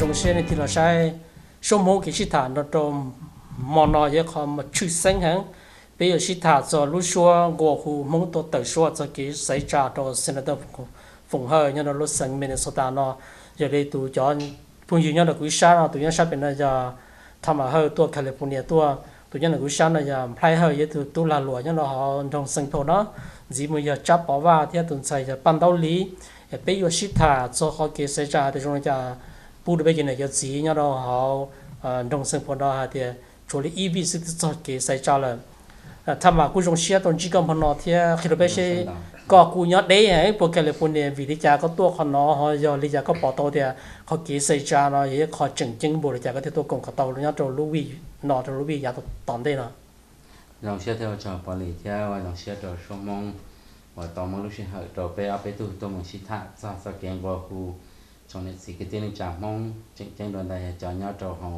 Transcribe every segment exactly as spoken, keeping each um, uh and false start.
dùng xe thì là sai số mô cái thả nó trộm mòn nó dễ khó mà chữ xanh hẳn bây giờ xí thả cho lúc xua gò khu mong tổ tử xua cho cái giấy trà cho Senator Phùng Hơi nhưng nó lúc xanh Minnesota nó giờ đây tụi cho phương dường như là quý xa nó tụi nhân sắp bên là giờ thăm ở hơi tụi California tụi tụi nhân là quý xa là giờ phải hơi với tụi tụi là lùa nhưng nó họ trong sân thổ đó dì mùi giờ chắp bỏ vào thì tụi xài giờ ban đấu lý bây giờ xí thả cho họ cái giấy trà thì chúng ta bù được bây giờ này giờ dì nhưng nó họ trong sân thổ đó thì chủ lý e vê sẽ cho cái giấy trà là tham mà cũng dùng xe tuần chỉ cần phần nọ thì khi đó bây giờ có cú nhớ đấy ấy, bộ cái là phần này vì lý do có tua con nó họ do lý do có bỏ tàu thì họ ký xây ra nó thì họ chỉnh chỉnh bộ lý do có thể tua cùng cả tàu nhớ rồi lưu vi nọ rồi lưu vi giá tòn đây nọ dòng xe theo chờ bỏ lý do và dòng xe rồi xong mong và tàu mong lúc xe hơi rồi bây giờ bây tôi tôi muốn xin thả ra ra kiện vào khu trong này thì cái tên là chả mong chỉnh chỉnh đoàn này cho nhớ rồi họ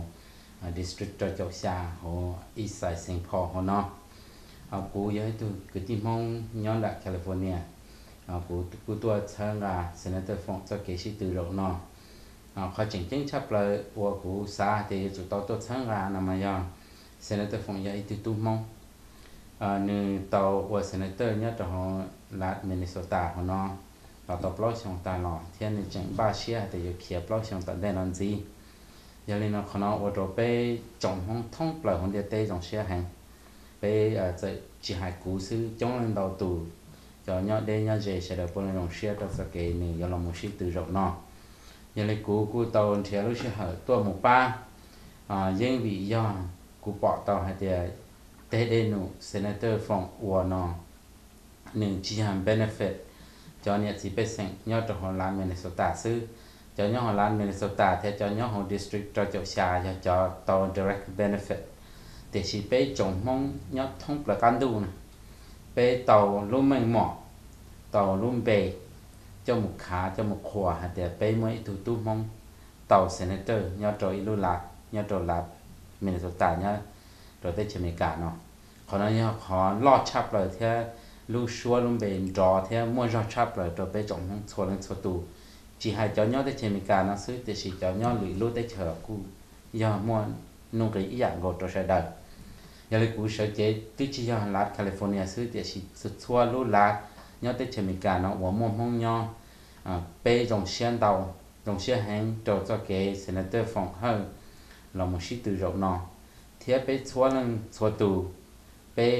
district cho châu xa họ east side Singapore họ nọ học cụ giới từ cái tim mong nhón đại California học cụ cụ tua sang là Senator Phong cho kế sĩ từ đầu nọ học họ chỉnh chính chấp lời của cụ xa thì chúng tôi tôi sang là nằm ở nhà Senator Phong dạy từ tu mong nữ tàu của Senator nhất là họ là Minnesota họ nọ và tàu ploy sang ta nọ thiên nên chỉnh ba xe thì được kia ploy sang ta đây làm gì giờ lên nó họ nọ ở chỗ pe trồng phong thông lời hồn địa tây dòng xe hàng bây giờ chỉ hai cú sư chống lên đầu tù cho nhau đây nhau về sẽ được bơi lồng xe trong sự kiện này do lòng một sĩ từ rộng nọ giờ lấy cú cú tàu theo lúc sẽ hở tua một ba riêng vì do cú bỏ tàu hay là tê đê en Senator Phong Uo nọ nên chỉ hàng benefit cho nhận chỉ biết rằng nhau trong Hà Lan Minnesota sư cho nhau Hà Lan Minnesota theo cho nhau Hồ District cho chậu xà cho tàu direct benefit thì chỉ bé trồng mong nhớ thông là tan đu này bé tàu luôn mềm mỏ tàu luôn bề cho một khá cho một khỏa để bé mới tu tu mong tàu Senator nhớ rồi luôn là nhớ rồi là mình tồn tại nhớ rồi tới chuyện cả nó còn nó nhớ họ lo chắp rồi theo luôn xua luôn bề rò theo mua rò chắp rồi rồi bé trồng mong xua lên xua tu chỉ hai cháu nhớ tới chuyện cả nó xứ thì chỉ cháu nhớ lụi luôn tới chờ cu giờ mua nông cái ý dạng gột rồi sẽ đợi giờ lấy cú sơ chế tuy chỉ do lát California xứ địa chỉ xua lú lát nhớ tới trên mình cả nó uống mồm hông nho pe dòng xe tàu dòng xe hàng trở cho cái Senator Phong hơn là một sĩ từ rộng nọ thế pe xua lên xua tù pe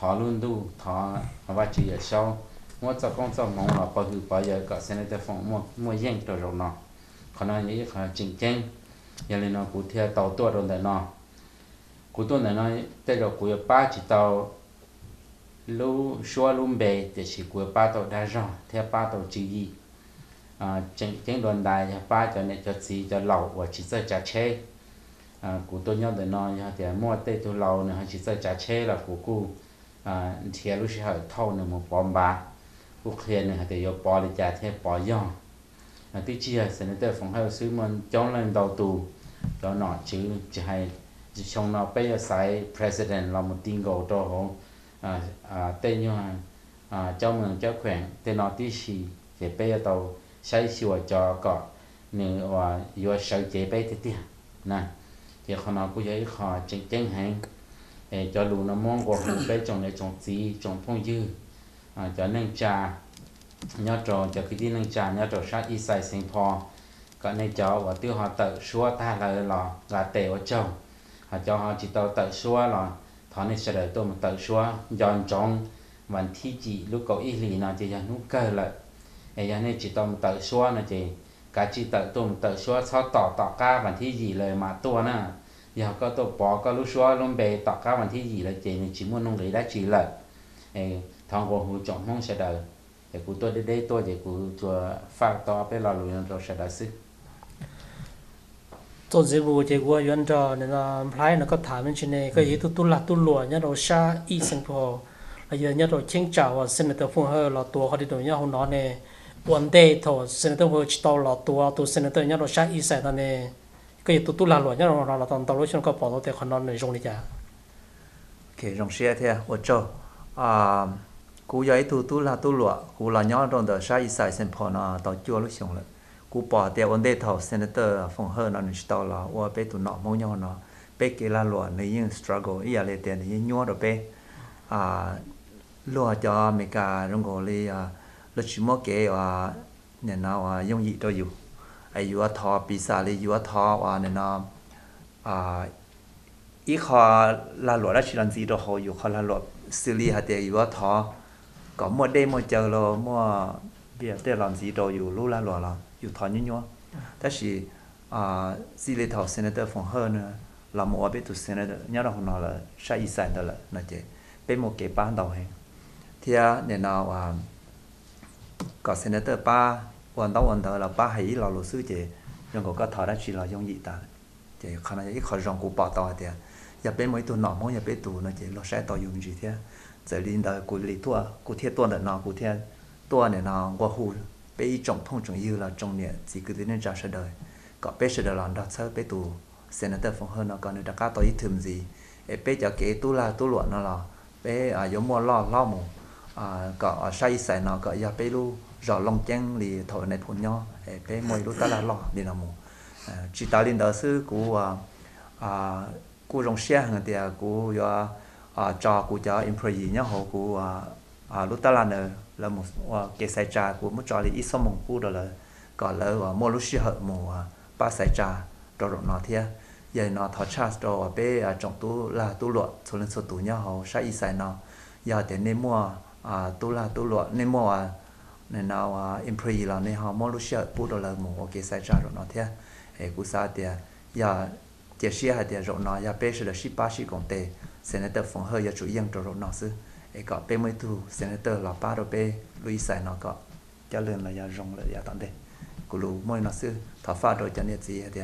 thọ luôn đu thọ và chỉ ở sau mỗi giờ con giờ mong là bao nhiêu bao giờ cả Senator Phong mua mua riêng trở rộng nọ còn nói những cái chuyện tranh giờ lên nó cú theo tàu tua rồi lại nọ cú tuần này nói tới đầu cuối ba chỉ tàu lú xua lùm bề để chỉ cuối ba tàu đa rò theo ba tàu chữ gì à trên trên đoàn đài ba cho này cho gì cho lẩu và chỉ chơi trà chê à cú tuần nhau để nói thì mua tê tu lẩu nữa chỉ chơi trà chê là cú cú à thì lúc sẽ hỏi thâu nữa một bom ba cú khuyên này thì vô bỏ để trả theo bỏ giò à tí chia Senator Phong Hơi xứ mình chống lên đầu tù cho nọ chứ chỉ hay trong nó bây giờ sai president là một tin gấu cho họ à à tên như à trong mình cho khoảng tên nó tí gì để bây giờ tàu sai sửa cho cọ nửa và vừa sửa chế bây thế tiền nè thì họ nó cũng dễ họ chỉnh chỉnh hàng để cho lũ nó mong của họ bây trong này trong gì trong phong dư à cho nâng trà nhớ trò cho cái gì nâng trà nhớ trò sát ít sai Singapore cái này cho và tiêu họ tự xua ta là lò là tệ ở chồng họ cho họ chỉ tàu tự xua là thọ này sẽ đợi tôi một tự xua giòn tròn và thi chỉ lúc cậu ý lì nó chỉ là nút cơ lại ấy giờ này chỉ tàu một tự xua là chỉ cả chỉ tự tôi một tự xua sau tỏ tỏ ca và thi gì lời mà tôi nè giờ có tôi bỏ có lúc xua luôn bề tỏ ca và thi gì là chỉ chỉ muốn nông lý đã chỉ lợi ấy thằng của hữu trọng mong sẽ đợi để của tôi đi đây tôi để của tôi phát to bé lò lùi rồi sẽ đợi sức tôi dễ buộc thì qua yên trò nên là phải nó có thả bên trên này cái gì tôi tôi là tôi lùa nhá đầu xa ít sinh phò bây giờ nhá đầu chiến trào và Senator Phong Hơi là tua họ đi tụi nhá hôm đó này buồn tê thổ Senator Phong Hơi tàu là tua tụi Senator nhá đầu xa ít sài ta này cái gì tôi tôi là lùa nhá đầu là toàn tàu lối cho nó có bỏ tàu thì còn non này dùng đi chả cái dùng xe thì ở chỗ à cú giấy tôi tôi là tôi lùa cú là nhá đầu xa ít sài sinh phò nó tàu chưa lúc xong rồi cú bỏ tiền ổn định thầu senator phong hơn nó chỉ tao là qua bé tụi nọ mâu nhau nó bé kia là loạn này những struggle ý là lấy tiền này những nhau đó bé à loạn cho mấy cái trong gọi là lịch sử mới kể à này nào à dung dị cho dù ai vừa thọ bị xả đi vừa thọ à này nó à ý họ là loạn là chỉ làm gì đó họ vừa họ là loạn xử lý hạt tiền vừa thọ có một đêm một giờ rồi mua việc để làm gì đó vừa lúc là loạn là dù thọ như nhau, thế thì à xử lý thọ senator phong hơn là một bên tụi senator nhớ đâu nó là sai ý sản đó là nó chỉ bên một cái ban đầu hè thì này nào à có senator ba quan đầu quan đầu là ba hay là luật sư chị nhưng có cái thọ đã chỉ là giống gì ta chị khả năng ít khỏi rong cụ bỏ tao thì giờ bên mấy tụi nọ mỗi giờ bên tụi nó chỉ lo sai tao dùng gì thế giờ linh đời cụ lý thua cụ thiệt tuần đời nào cụ thiệt tuần này nào qua hù bây trọng phong trọng yêu là trọng niệm chỉ cứ đến trả sự đời có bây sự đời là đợt sau bây tù senator phong hơn nó còn được đặc ca tôi thường gì bây giờ kể tu là tu luận nó là bây à giống mua lo lo mù à có say say nó có giờ bây lu rõ lòng chân thì thổi này phun nhau bây mồi lu ta là lo đi nào mù chỉ ta đến đợt xứ của à của dòng xe hàng thì của à trò của cho employee nhá họ của à lu ta là nợ là một cái sai trà của một trò thì ít xong một khu đó là còn là mua lúc xưa một ba sai trà trò rộng nó thế giờ nó thọ trà trò bé trong tu là tu luận số lần số tu nhau hầu sai ít sai nó giờ thì nên mua à tu là tu luận nên mua nên nào employee là nên họ mua lúc xưa khu đó là một cái sai trà rộng nó thế hệ của sao thì giờ chia sẻ thì rộng nó giờ bé sẽ là ship ba ship công ty sẽ nên tập phòng hơi giờ chủ yếu trò rộng nó xứ có bé mới thu senator là ba đô bé lui sai nó có cho nên là giờ rong là giờ tận đây cụ lù mới nó xưa thọ pha rồi cho nên gì thì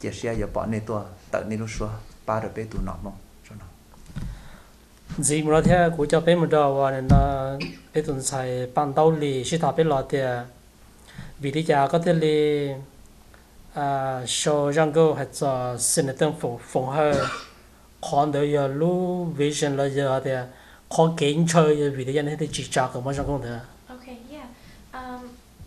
chia sẻ giờ bỏ nên tua tự nên lúc xưa ba đô bé tụ nọ mong cho nó gì mà thế cụ cho bé một đô và nên là bé tụ xài ban đầu lì sĩ thọ bé lo thì vì thế giờ có thể lì à show rong go hay cho senator phụng phụng hơi còn đôi giờ lú vision là giờ thì Game okay, yeah. Um,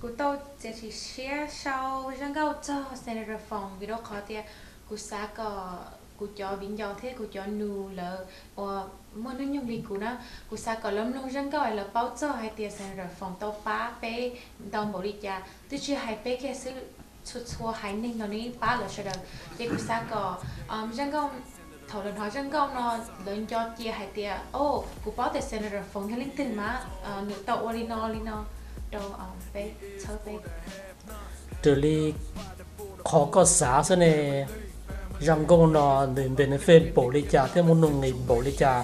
cụ tôi sẽ chỉ share sau rằng câu cho senator phòng vì đó có thể cụ xã có cụ cho biến giàu thế cụ cho nụ là và muốn nói những gì cụ đó cụ xã có lắm luôn rằng câu là bao giờ hay tiền senator phòng tàu phá pe tàu bảo đi cha tôi chưa hay pe cái sự xuất xua hay nên nó nên phá là sao đâu thì cụ xã có rằng câu thảo luận hỏi rằng câu nó lên cho chia hai tia ô cụ báo tới senator phong cái linh tinh mà nửa tàu olino olino đâu về sau về từ li khó có giá thế này rằng câu nó đến bên phên bổ lý trả thêm một nông nghiệp bổ lý trả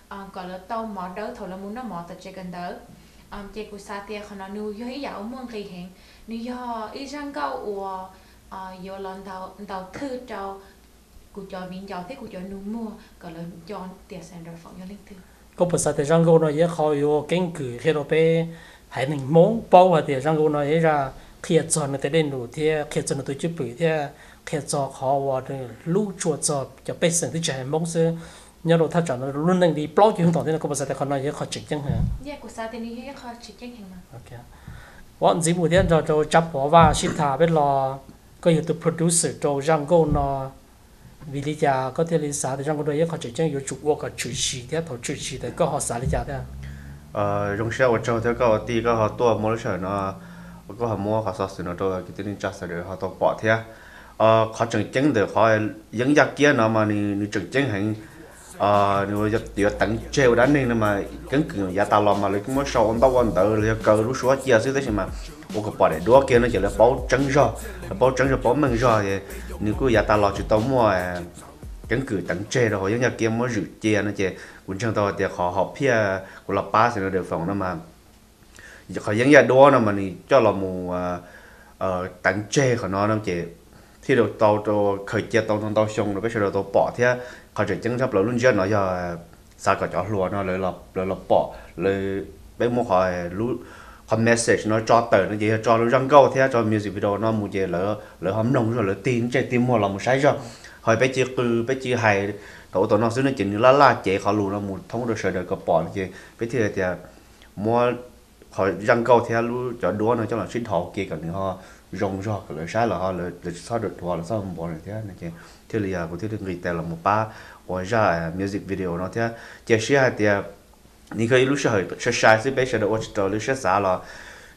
còn là tao mỏ đâu thôi là muốn nó mỏ tại chơi cần đâu chơi của sa tia còn là nếu giờ ít giàu muốn kỳ hẹn nếu giờ ít răng câu uo giờ lần đầu đầu thứ trâu cụ cho viên cho thế cụ cho nụ mua còn là cho tiền sản phẩm phòng cho linh thư có bớt sao thì rằng cô nói dễ khỏi vô kinh cử khi đó bé hãy mình muốn bao và thì rằng cô nói ra khi cho nó tới đến đủ thì khi cho nó tới chụp bự thì khi cho khó và thì lũ chuột cho cho bé sản thì trẻ mong sẽ nhớ đồ thắt chặt nó luôn đang đi bao nhiêu thằng thế là có bớt sao thì còn nói dễ khó chỉnh chẳng hạn dễ của sao thì như dễ khó chỉnh chẳng hạn mà ok bọn dĩ mùi thế rồi rồi chắp bỏ và xin thả biết lo có nhiều tụi producer rồi rằng cô nó vì lý do có thể lý xã thì trong cuộc đời họ chỉ chẳng yêu chụp hoặc là chửi xì thế thôi chửi xì đấy có họ xã lý do thế à trong xe của trong thế có tí có họ tua mua sữa nó có họ mua họ sắm nó rồi cái tên chắc sẽ được họ tàu bỏ thế à họ chẳng chẳng được họ những gia kia nó mà ni chẳng chẳng hẳn à nếu như tiểu tặng treo đánh nên mà cứng cứng giá tao làm mà lấy cái món sầu tao ăn tự lấy cờ rú xóa chia xí thế mà ô cái bỏ để đua kia nó chỉ là bao trắng rồi bao trắng rồi bao măng rồi thì nếu cứ giá tao lo chỉ tao mua cứng cứng tặng treo rồi những nhà kia mới rửa chia nó chỉ cũng chẳng tao thì họ học phe của lập ba thì nó đều phòng nó mà họ những nhà đua nó mà cho là mù tặng treo của nó nó chỉ thì đầu tàu cho khởi chia tàu trong tàu xong rồi bây giờ tàu bỏ thế khởi chuyển chính sắp lối luôn chơi nói giờ sao cả chó lúa nó lối lợp lối lợp bỏ lối bây mua khỏi lú còn message nó cho tới nó gì cho lối răng câu thế cho music video nó mua gì lỡ lỡ hóm nông rồi lỡ tin chơi tin mua là một sai rồi hồi bây giờ cứ bây giờ hay tàu tàu nó xứ nó chỉ như lá lá chế khảo lù nó một thông được sợi đời cọp bỏ gì bây giờ thì mua khỏi răng câu thế lú cho đúa nó cho là sinh thọ kia cả nữa ho rong rò cái sai là họ là sao được thua là sao bỏ này thế này chị thế là của thế được người ta là một ba ngoài ra music video nó thế chia sẻ thì những cái lúc sau sẽ sai sẽ bây giờ đã watch rồi lúc sau là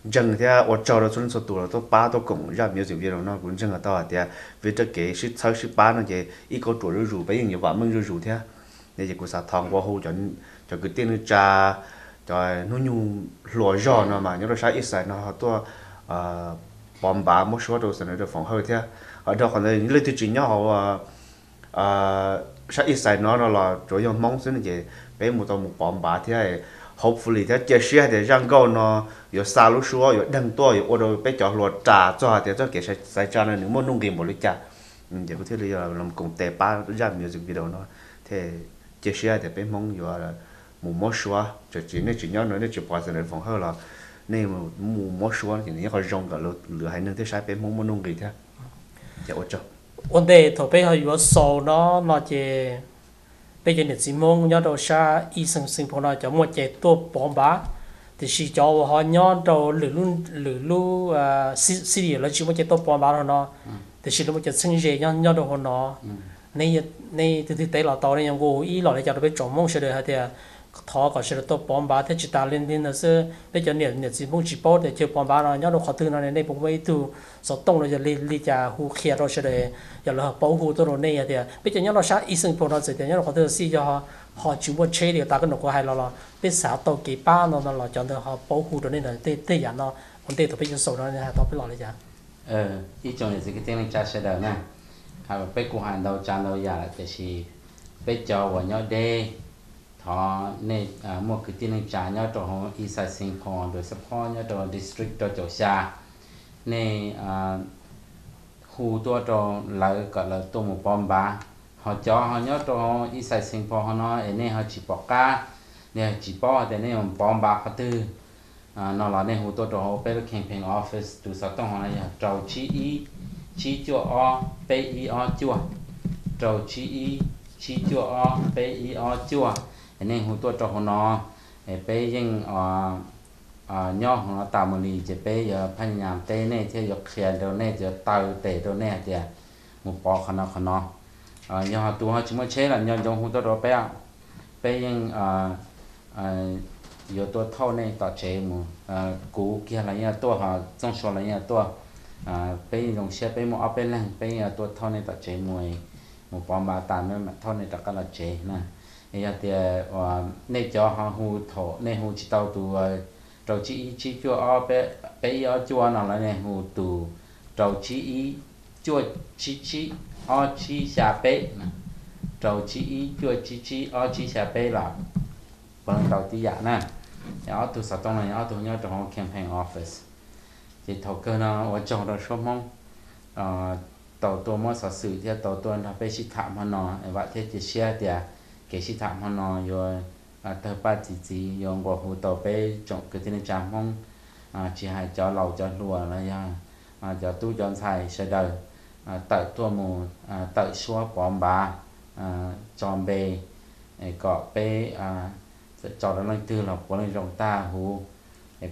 dần thế watch rồi xuống số tuổi là tôi ba tôi cũng ra music video nó cũng dần là tao thì vì tất cả sự sáu sự ba nó chị ít có tuổi rồi rủ bây giờ nhiều bạn mới rủ thế nên chị của xã thang qua hồ cho cho cái tên cha cho nó nhung lúa rò nó mà nhớ là sai ít sai nó tôi bom bả một số đồ sản phẩm được phóng hơi thế ở đó còn đây những lời tuyên truyền nhau họ sẽ ít xài nó là chủ yếu mong xin gì bé một tàu một bom bả thế này hopefully thế chia sẻ để răng câu nó có xa lúa xúa có đằng to có ô đồ bé chó lột trà cho thế cho kể sẽ xài cho nên những món nông nghiệp một lít trà giờ có thể là làm cùng tè ba ra nhiều dịch video nó thế chia sẻ để bé mong có là một món xúa cho chỉ nên chỉ nhau nói để chỉ bỏ sản phẩm phóng hơi là nên mà mua mua số thì những cái rong cả lợn lừa hay nên thế sai bé muốn muốn nông gì thế, dạ ôi trời. Vấn đề thôi bé họ vừa sau nó là chỉ bây giờ những gì mong nhớ đâu xa y sinh sinh phong nói cho một chế tua bóng bá thì chỉ cho họ nhớ đâu lừa luôn lừa luôn xí xí gì là chỉ một chế tua bóng bá thôi nó thì chỉ là một chế sinh gì nhớ nhớ đâu họ nó nên nên từ từ tới là tao nên nhung cô ý là để cho nó biết chọn mong sẽ được hay thì thọ có sự tốt bom bá thế chỉ ta lên đến là xưa bây giờ niệm niệm gì cũng chỉ bảo để chơi bom bá rồi nhớ đồ khó thương này này bụng vây từ số tông rồi giờ li li già hú kia rồi sẽ để giờ là bảo hú tôi rồi này thì bây giờ nhớ là sát y sinh phổ nó sẽ thì nhớ là khó thương xí cho họ họ chịu một chế điều ta cái nó có hay là là biết sáu tàu kỳ ba nó là chọn được họ bảo hú rồi nên là tê tê giản nó còn tê tụi bây giờ sầu nó là tao biết lo đấy già ờ ý chồng là gì cái tiếng này cha sẽ đỡ nè à bây cô hàng đầu cha đầu già là cái gì bây giờ của nhau đê họ nên một cái tin anh trả nhau cho họ ít sai sinh hoạt rồi support nhau cho district cho chỗ xa nên khu tôi cho lại gọi là tôi một bom ba họ cho họ nhớ cho họ ít sai sinh hoạt họ nói nên họ chỉ bỏ cá nên chỉ bỏ thì nên một bom ba họ tư nó là nên khu tôi cho họ bây giờ campaign office tụ tập trong họ này trầu chi ý chi chua o pe i o chua trầu chi ý chi chua o pe i o chua nên hồi tôi cho họ nó bây giờ nhỏ họ nó tạo một lì chỉ bây giờ phan nhàn tê này thì giật khen đâu này giờ tàu tê đâu này thì một bò khăn nó khăn nó nhỏ tụi họ chỉ mới chế là nhỏ giống hồi tôi đó bé bây giờ giờ tôi thâu này tạo chế một cú kia là nhà tôi họ trong số là nhà tôi bây giờ xe bây một bên này bây giờ tôi thâu này tạo chế một một bò ba tàn mới mà thâu này tạo cái là chế nè giờ thì nên cho họ hú thổ nên hú chỉ tàu tù trầu chỉ chỉ chua bé bé chua nào là nên hú tù trầu chỉ chua chỉ chỉ o chỉ xà bé trầu chỉ chua chỉ chỉ o chỉ xà bé là bằng tàu tì giả nè ở tù sáu tông này ở tù nhau trong campaign office thì thầu cơ nó ở trong đó số mong tàu tôi mới sở sự thì tàu tôi là bé chỉ thảm hơn nó và thế chỉ xe thì cái sự thảm hơn nó rồi thợ ba chỉ chỉ rồi qua hồ tàu bé trồng cái tên trà phong chỉ hai cho lầu cho lùa là cho tu cho xài sẽ đời tự thua mù tự xóa bom bà tròn bề cọ bé cho nó lên tư là của lên rồng ta hồ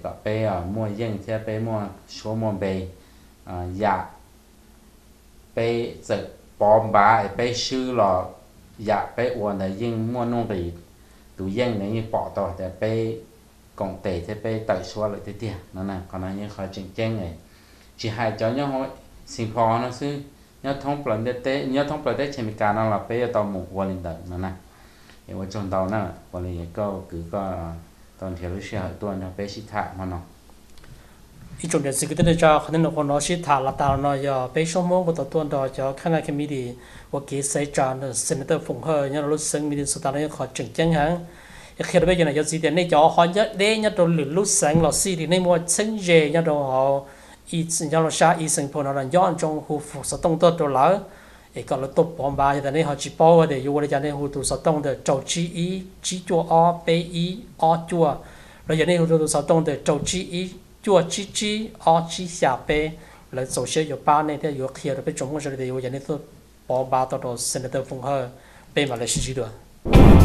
cọ bé ở mua riêng theo bé mua số mua bề dạ bé giật bom bà bé sư lò dạ bé uốn là riêng mua nông bì tụi riêng này như bỏ tỏi thì bé cộng tệ thì bé tẩy xóa lại thế tiền nó là còn là như khó chỉnh trang này chỉ hai cháu nhau hội sinh phò nó xứ nhau thông plan để té nhau thông plan để chém cá nó là bé tàu một quan linh đợt nó này để vào trong tàu nó quan linh câu cứ coi toàn thể lối xe ở tuần là bé xịt thảm mà nó ít chọn để sử dụng để cho khán giả của nó xịt thảm là tàu nó giờ bé số mốt của tàu tuần đó cho khán giả cái mi đi và kỹ xây tròn senator phụng hơi nhớ lúc sinh mình số ta nó khó chỉnh chắn hẳn khi đó bây giờ này do gì thì này cho họ nhất đấy nhất đồ lửa lúc sáng lò xì thì này mua sinh dễ nhất đồ họ ít những xa ít sinh phun là do trong khu phục sát đông tôi lỡ để còn là tụ bom ba cho nên họ chỉ bao để vô để cho nên khu tụ sát đông để trầu chi ý chi chua o p ý o chua rồi cho nên khu tụ sát đông để trầu chi ý chua chi chi o chi xả p là số xe có ba này thì có kia được bên trong cũng sẽ để vô cho nên tụ bom ba tụ đồ senator phun hơi bên mà là chi chi được